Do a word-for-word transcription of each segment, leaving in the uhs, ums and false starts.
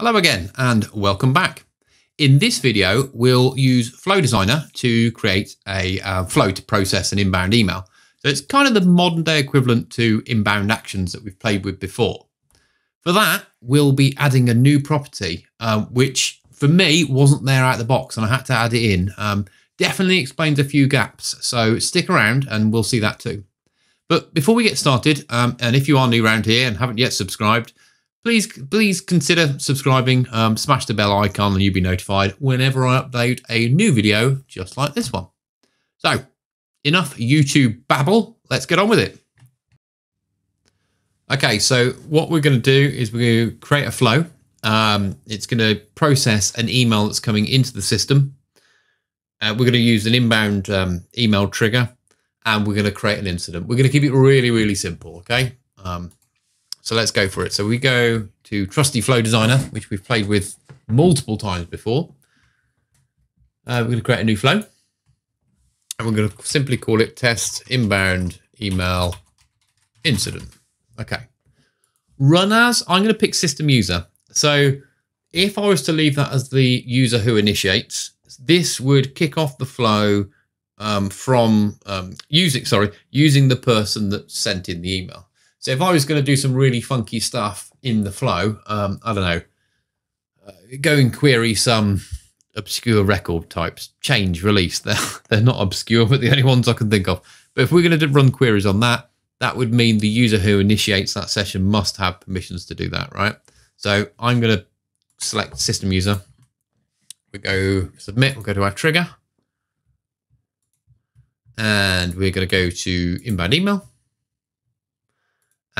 Hello again and welcome back. In this video, we'll use Flow Designer to create a uh, flow to process an inbound email. So it's kind of the modern day equivalent to inbound actions that we've played with before. For that, we'll be adding a new property, uh, which for me wasn't there out of the box and I had to add it in. Um, definitely explains a few gaps, so stick around and we'll see that too. But before we get started, um, and if you are new around here and haven't yet subscribed, Please, please consider subscribing, um, smash the bell icon and you'll be notified whenever I upload a new video just like this one. So enough YouTube babble, let's get on with it. Okay, so what we're going to do is we're going to create a flow. Um, it's going to process an email that's coming into the system. Uh, we're going to use an inbound um, email trigger and we're going to create an incident. We're going to keep it really, really simple, okay? Um, So let's go for it. So we go to trusty Flow Designer, which we've played with multiple times before. Uh, we're going to create a new flow. And we're going to simply call it test inbound email incident. Okay. Run as, I'm going to pick system user. So if I was to leave that as the user who initiates, this would kick off the flow um, from um, using, sorry, using the person that sent in the email. So if I was going to do some really funky stuff in the flow, um, I don't know, uh, go and query some obscure record types, change, release. They're, they're not obscure, but the only ones I can think of. But if we're going to run queries on that, that would mean the user who initiates that session must have permissions to do that, right? So I'm going to select system user. We go submit, we'll go to our trigger. And we're going to go to inbound email.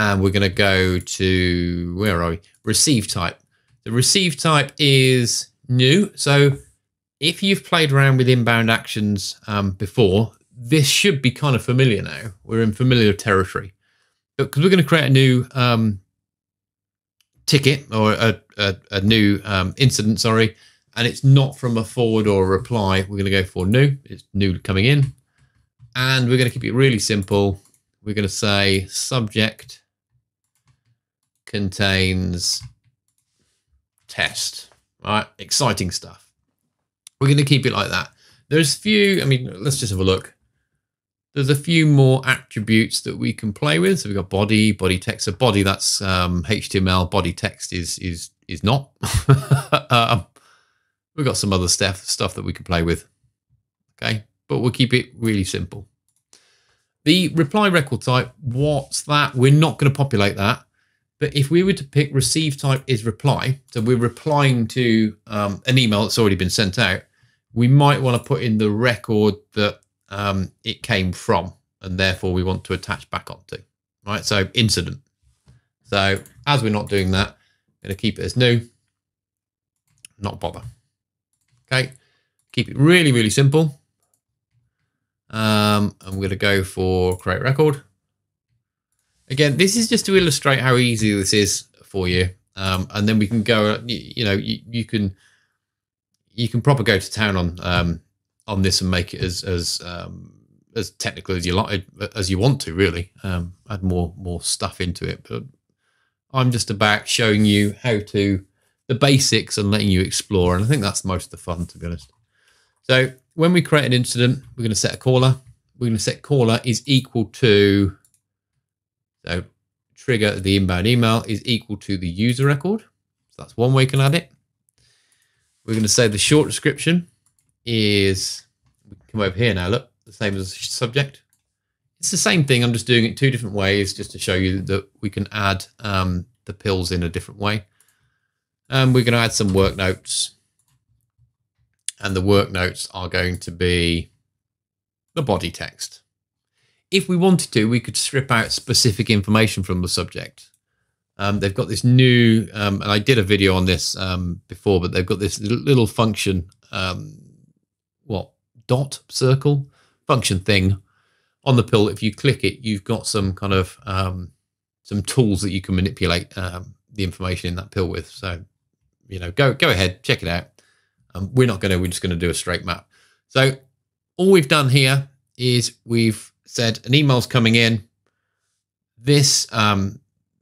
And we're going to go to, where are we? Receive type. The receive type is new. So if you've played around with inbound actions um, before, this should be kind of familiar now. We're in familiar territory. Because we're going to create a new um, ticket or a, a, a new um, incident, sorry. And it's not from a forward or a reply. We're going to go for new. It's new coming in. And we're going to keep it really simple. We're going to say subject contains test, right? Exciting stuff. We're going to keep it like that. There's few, I mean, let's just have a look. There's a few more attributes that we can play with. So we've got body, body text. So body, that's um, H T M L. Body text is is is not. um, we've got some other stuff stuff that we can play with. Okay, but we'll keep it really simple. The reply record type, what's that? We're not going to populate that. But if we were to pick receive type is reply, so we're replying to um, an email that's already been sent out, we might want to put in the record that um, it came from, and therefore we want to attach back onto, right? So incident. So as we're not doing that, I'm going to keep it as new, not bother. Okay, keep it really, really simple. Um, I'm going to go for create record. Again, this is just to illustrate how easy this is for you. Um, and then we can go, you, you know, you, you can, you can probably go to town on, um, on this and make it as, as, um, as technical as you like, as you want to really, um, add more, more stuff into it. But I'm just about showing you how to the basics and letting you explore. And I think that's most of the fun, to be honest. So when we create an incident, we're going to set a caller. We're going to set caller is equal to, so trigger the inbound email is equal to the user record. So that's one way you can add it. We're going to say the short description is, we can come over here now, look, the same as the subject. It's the same thing. I'm just doing it two different ways just to show you that we can add um, the pills in a different way. And we're going to add some work notes. And the work notes are going to be the body text. If we wanted to, we could strip out specific information from the subject. Um, they've got this new, um, and I did a video on this um, before, but they've got this little function, um, what, dot, circle, function thing on the pill. If you click it, you've got some kind of, um, some tools that you can manipulate um, the information in that pill with. So, you know, go, go ahead, check it out. Um, we're not going to, we're just going to do a straight map. So all we've done here is we've said an email's coming in. This um,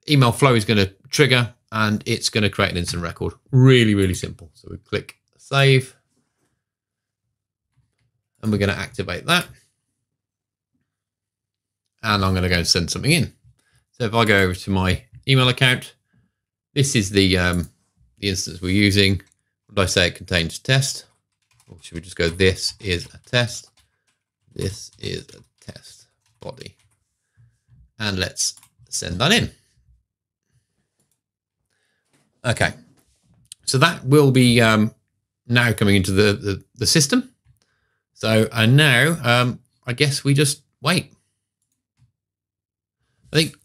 email flow is going to trigger and it's going to create an instant record. Really, really simple. So we click save and we're going to activate that. And I'm going to go and send something in. So if I go over to my email account, this is the, um, the instance we're using. What did I say? It contains test. Or should we just go, this is a test. This is a test body. And let's send that in. Okay. So that will be um, now coming into the, the, the system. So, and now um, I guess we just wait. I think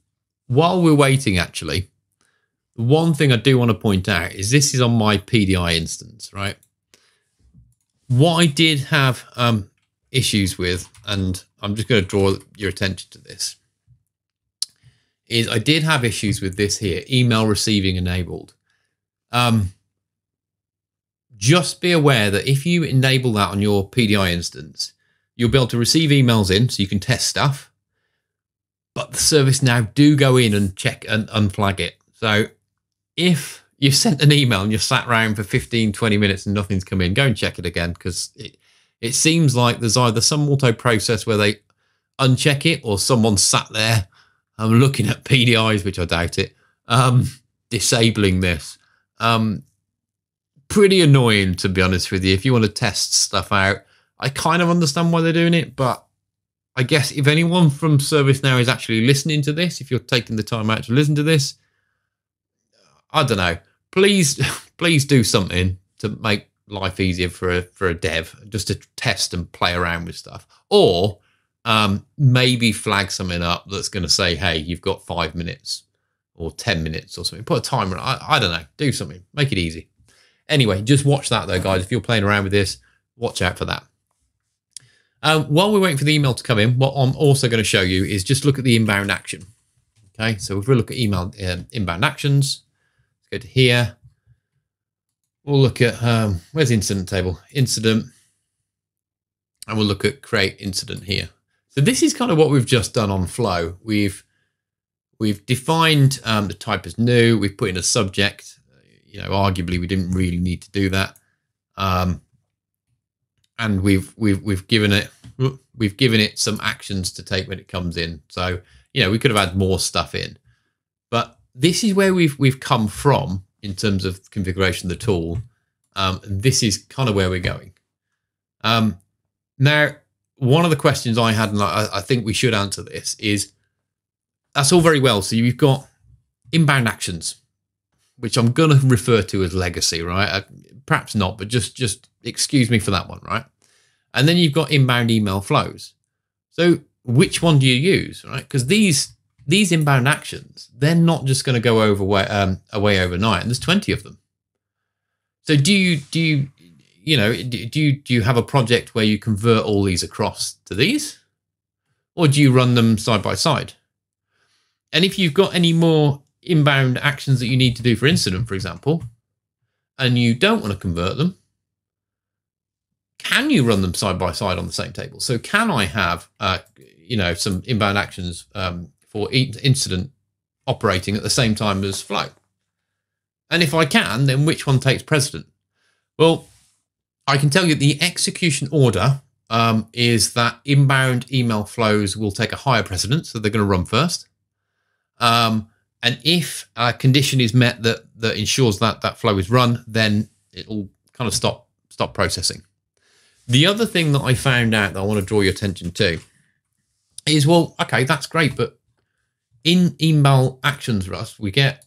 while we're waiting, actually, one thing I do want to point out is this is on my P D I instance, right? What I did have um, issues with, and I'm just going to draw your attention to this, is I did have issues with this here, email receiving enabled. Um, just be aware that if you enable that on your P D I instance, you'll be able to receive emails in, so you can test stuff. But the ServiceNow do go in and check and unflag it. So if you've sent an email and you've sat around for fifteen, twenty minutes and nothing's come in, go and check it again, because it, it seems like there's either some auto process where they uncheck it or someone sat there um, looking at P D Is, which I doubt it, um, disabling this. Um, pretty annoying, to be honest with you, if you want to test stuff out. I kind of understand why they're doing it, but I guess if anyone from ServiceNow is actually listening to this, if you're taking the time out to listen to this, I don't know, please, please do something to make life easier for a, for a dev, just to test and play around with stuff, or um, maybe flag something up that's going to say, hey, you've got five minutes or ten minutes or something. Put a timer on. I, I don't know, do something, make it easy. Anyway, just watch that though, guys. If you're playing around with this, watch out for that. Um, while we're waiting for the email to come in, what I'm also going to show you is just look at the inbound action. Okay, so if we look at email um, inbound actions, let's go to here. We'll look at, um, where's the incident table? Incident. And we'll look at create incident here. So this is kind of what we've just done on Flow. We've we've defined um, the type as new. We've put in a subject. You know, arguably we didn't really need to do that. Um, And we've we've we've given it we've given it some actions to take when it comes in. So you know we could have had more stuff in, but this is where we've we've come from in terms of configuration of the tool. Um, and this is kind of where we're going. Um, now, one of the questions I had, and I, I think we should answer this, is that's all very well. So you've got inbound actions, which I'm going to refer to as legacy, right? Perhaps not, but just just excuse me for that one, right? And then you've got inbound email flows. So which one do you use, right? Because these these inbound actions, they're not just going to go over way, um, away overnight, and there's twenty of them. So do you do you you know do you do you have a project where you convert all these across to these, or do you run them side by side? And if you've got any more inbound actions that you need to do for incident, for example, and you don't want to convert them, can you run them side by side on the same table? So can I have, uh, you know, some inbound actions um, for incident operating at the same time as Flow? And if I can, then which one takes precedent? Well, I can tell you the execution order um, is that inbound email flows will take a higher precedent, so they're going to run first. Um, And if a condition is met that that ensures that that flow is run, then it'll kind of stop stop processing. The other thing that I found out that I want to draw your attention to is, well, okay, that's great, but in email actions, Rust, we get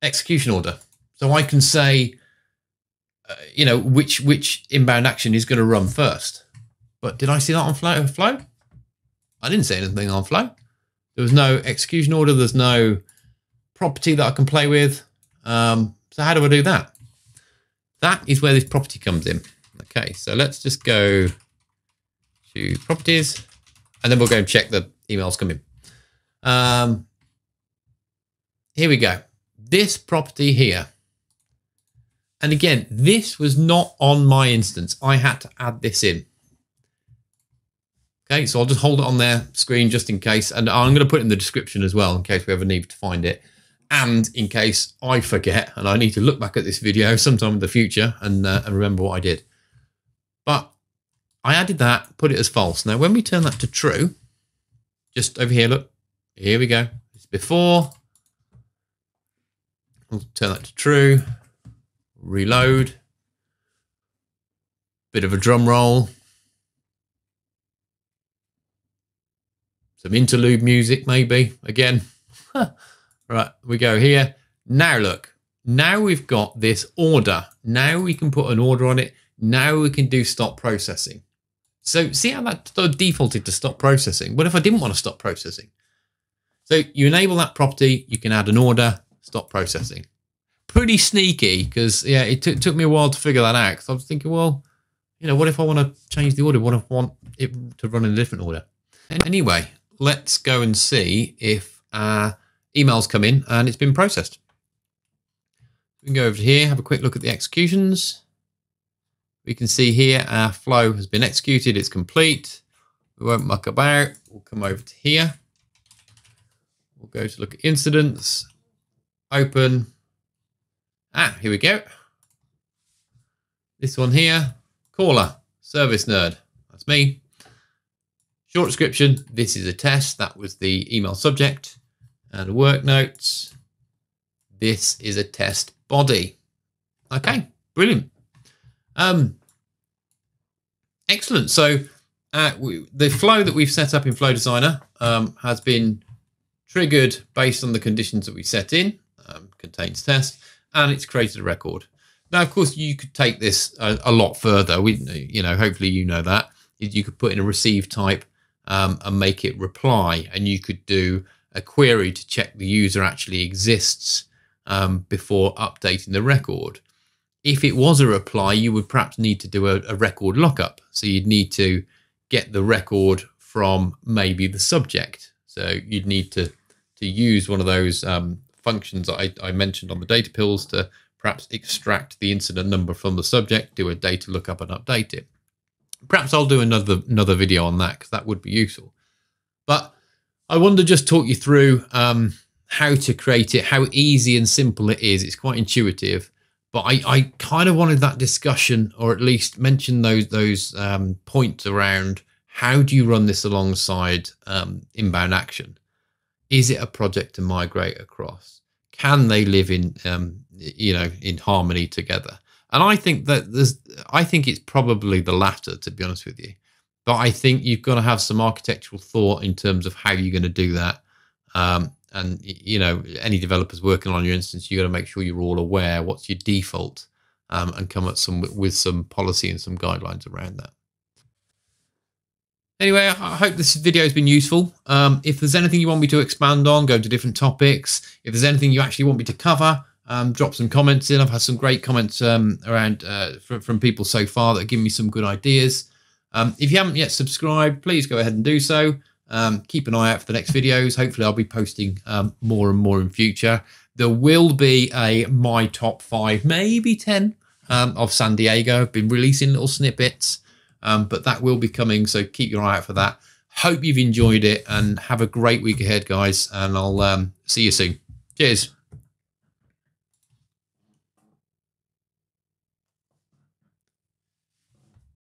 execution order. So I can say, uh, you know, which which inbound action is going to run first. But did I see that on Flow? Flow? I didn't see anything on Flow. There was no execution order. There's no property that I can play with. Um, so how do I do that? That is where this property comes in. Okay, so let's just go to properties, and then we'll go and check the emails coming. Um, here we go. This property here. And again, this was not on my instance. I had to add this in. Okay, so I'll just hold it on their screen just in case, and I'm going to put it in the description as well in case we ever need to find it. And in case I forget and I need to look back at this video sometime in the future and, uh, and remember what I did. But I added that, put it as false. Now, when we turn that to true, just over here, look, here we go. It's before. We'll turn that to true, reload, bit of a drum roll, some interlude music maybe, again. Right, we go here. Now look, now we've got this order. Now we can put an order on it. Now we can do stop processing. So see how that defaulted to stop processing? What if I didn't want to stop processing? So you enable that property, you can add an order, stop processing. Pretty sneaky, because yeah, it took, took me a while to figure that out. Because I was thinking, well, you know, what if I want to change the order? What if I want it to run in a different order? Anyway, let's go and see if our emails come in and it's been processed. We can go over to here, have a quick look at the executions. We can see here our flow has been executed, it's complete. We won't muck about, we'll come over to here. We'll go to look at incidents, open. Ah, here we go. This one here, caller, service nerd, that's me. Short description, this is a test, that was the email subject. And work notes, this is a test body. Okay, brilliant. Um, excellent. So uh, we, the flow that we've set up in Flow Designer um, has been triggered based on the conditions that we set in, um, contains test, and it's created a record. Now, of course, you could take this a, a lot further. We, you know, hopefully you know that. You could put in a receive type um, and make it reply, and you could do a query to check the user actually exists um, before updating the record. If it was a reply, you would perhaps need to do a, a record lookup. So you'd need to get the record from maybe the subject. So you'd need to, to use one of those um, functions that I, I mentioned on the data pills to perhaps extract the incident number from the subject, do a data lookup and update it. Perhaps I'll do another, another video on that because that would be useful. But I wanted to just talk you through um, how to create it, how easy and simple it is. It's quite intuitive. But I, I kind of wanted that discussion, or at least mention those those um, points around how do you run this alongside um, inbound action? Is it a project to migrate across? Can they live in um, you know in harmony together? And I think that there's I think it's probably the latter, to be honest with you. But I think you've got to have some architectural thought in terms of how you're going to do that. Um, And, you know, any developers working on your instance, you've got to make sure you're all aware what's your default um, and come up some, with some policy and some guidelines around that. Anyway, I hope this video has been useful. Um, if there's anything you want me to expand on, go to different topics. If there's anything you actually want me to cover, um, drop some comments in. I've had some great comments um, around uh, from, from people so far that have given me some good ideas. Um, if you haven't yet subscribed, please go ahead and do so. Um, keep an eye out for the next videos. Hopefully I'll be posting um, more and more in future. There will be a my top five, maybe ten um, of San Diego. I've been releasing little snippets, um, but that will be coming. So keep your eye out for that. Hope you've enjoyed it and have a great week ahead, guys. And I'll um, see you soon. Cheers.